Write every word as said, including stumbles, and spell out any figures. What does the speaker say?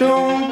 don't